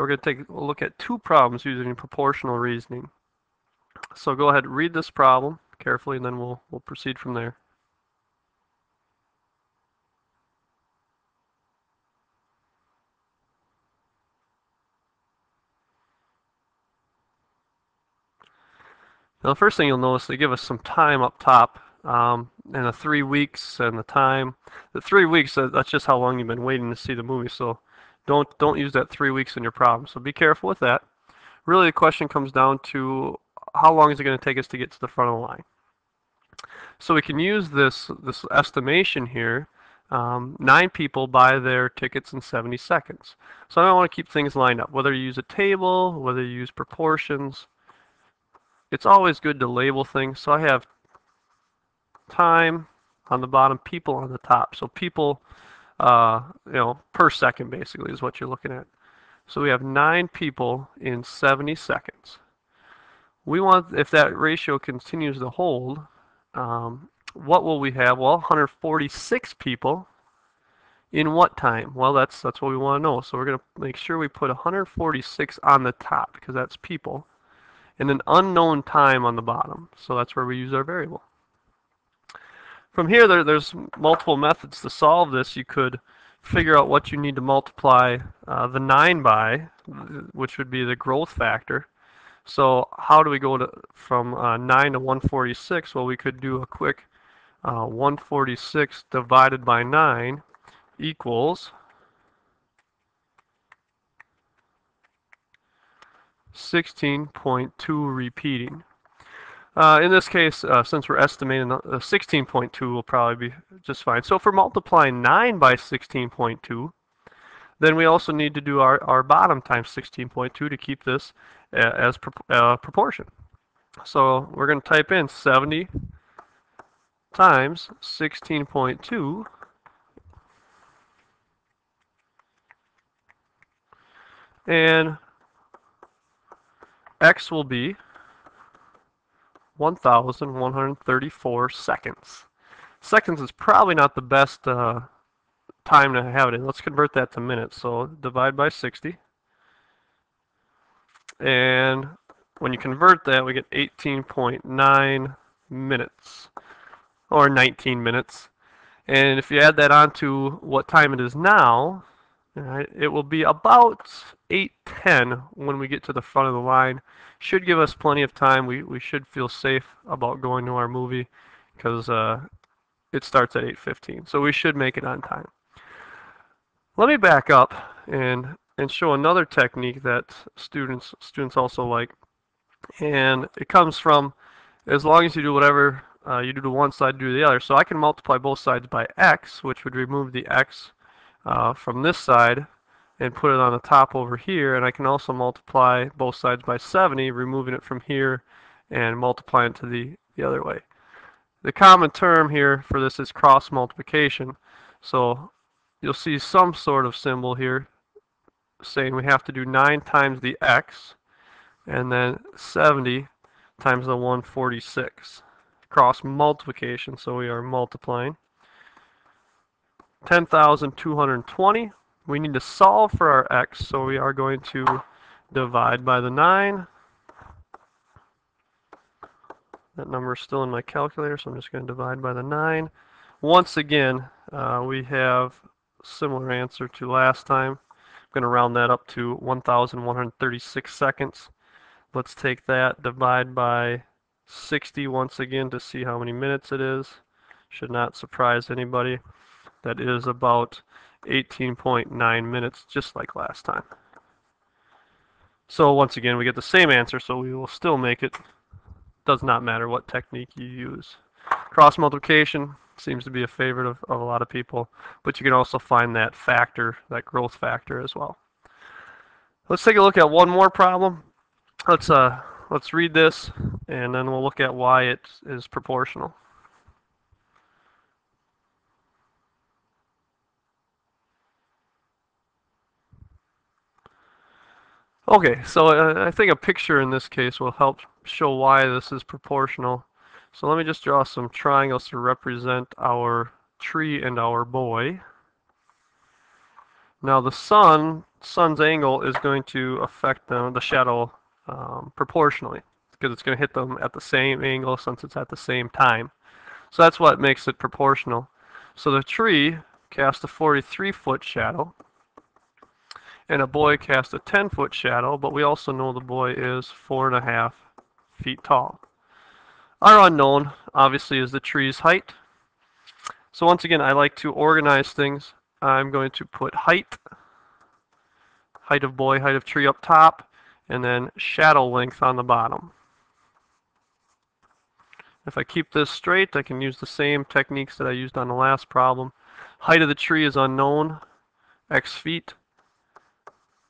We're going to take a look at two problems using proportional reasoning. So go ahead and read this problem carefully, and then we'll proceed from there. Now the first thing you'll notice, they give us some time up top, and the 3 weeks and the time. The 3 weeks, that's just how long you've been waiting to see the movie, so don't use that 3 weeks in your problem. So be careful with that. Really the question comes down to how long is it going to take us to get to the front of the line. So we can use this estimation here. 9 people buy their tickets in 70 seconds. So I want to keep things lined up, whether you use a table, whether you use proportions. It's always good to label things, so I have time on the bottom, people on the top. So people, per second basically is what you're looking at. So we have 9 people in 70 seconds. We want, if that ratio continues to hold, what will we have? Well, 146 people in what time? Well, that's what we want to know. So we're going to make sure we put 146 on the top because that's people, and an unknown time on the bottom. So that's where we use our variable. From here, there's multiple methods to solve this. You could figure out what you need to multiply the 9 by, which would be the growth factor. So how do we go from 9 to 146? Well, we could do a quick 146 divided by 9 equals 16.2 repeating. In this case, since we're estimating 16.2 will probably be just fine. So if we're multiplying 9 by 16.2, then we also need to do our bottom times 16.2 to keep this as proportion. So we're going to type in 70 times 16.2 and X will be 1,134 seconds. Seconds is probably not the best time to have it in. Let's convert that to minutes. So divide by 60. And when you convert that, we get 18.9 minutes or 19 minutes. And if you add that on to what time it is now, it will be about 8:10 when we get to the front of the line. Should give us plenty of time. We should feel safe about going to our movie because it starts at 8:15. So we should make it on time. Let me back up and show another technique that students also like. And it comes from, as long as you do whatever you do to one side, do the other. So I can multiply both sides by x, which would remove the x from this side and put it on the top over here, and I can also multiply both sides by 70, removing it from here and multiplying it to the other way. The common term here for this is cross multiplication, so you'll see some sort of symbol here saying we have to do 9 times the x and then 70 times the 146. Cross multiplication, so we are multiplying. 10,220. We need to solve for our x, so we are going to divide by the 9. That number is still in my calculator, so I'm just going to divide by the 9. Once again, we have similar answer to last time. I'm going to round that up to 1,136 seconds. Let's take that, divide by 60 once again to see how many minutes it is. Should not surprise anybody. That is about 18.9 minutes, just like last time. So once again, we get the same answer, so we will still make it. Does not matter what technique you use. Cross multiplication seems to be a favorite of a lot of people, but you can also find that factor, that growth factor as well. Let's take a look at one more problem. Let's read this, and then we'll look at why it is proportional. Okay, so I think a picture in this case will help show why this is proportional. So let me just draw some triangles to represent our tree and our boy. Now the sun's angle is going to affect the shuttle proportionally, because it's going to hit them at the same angle since it's at the same time. So that's what makes it proportional. So the tree cast a 43-foot shadow, and a boy cast a 10-foot shadow, but we also know the boy is 4.5 feet tall. Our unknown, obviously, is the tree's height. So once again, I like to organize things. I'm going to put height of boy, height of tree up top, and then shadow length on the bottom. If I keep this straight, I can use the same techniques that I used on the last problem. Height of the tree is unknown, x feet.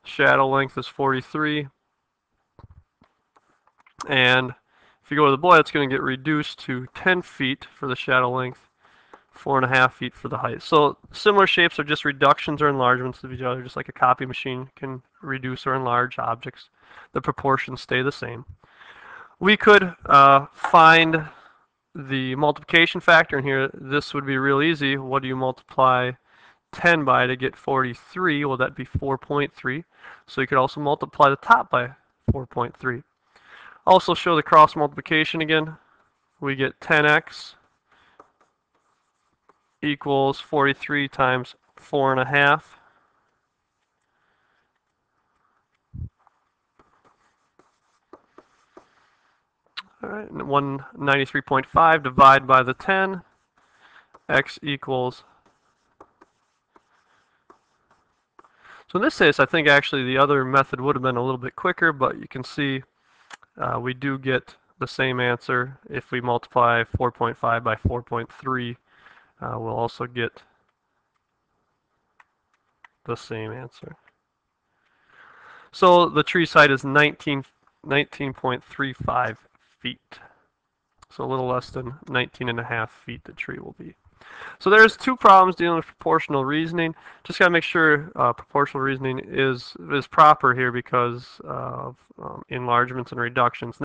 Shadow length is 43. And if you go to the boy, it's going to get reduced to 10 feet for the shadow length, 4.5 feet for the height. So similar shapes are just reductions or enlargements of each other, just like a copy machine can reduce or enlarge objects. The proportions stay the same. We could find the multiplication factor in here. This would be real easy. What do you multiply 10 by to get 43? Well, that'd be 4.3. So you could also multiply the top by 4.3. Also show the cross multiplication again. We get 10x equals 43 times 4.5. All right, 193.5 divide by the 10. X equals. So in this case, I think actually the other method would have been a little bit quicker, but you can see we do get the same answer. If we multiply 4.5 by 4.3, we'll also get the same answer. So the tree's height is 19.35 feet. So a little less than 19.5 feet the tree will be. So there's two problems dealing with proportional reasoning. Just got to make sure proportional reasoning is proper here because of enlargements and reductions.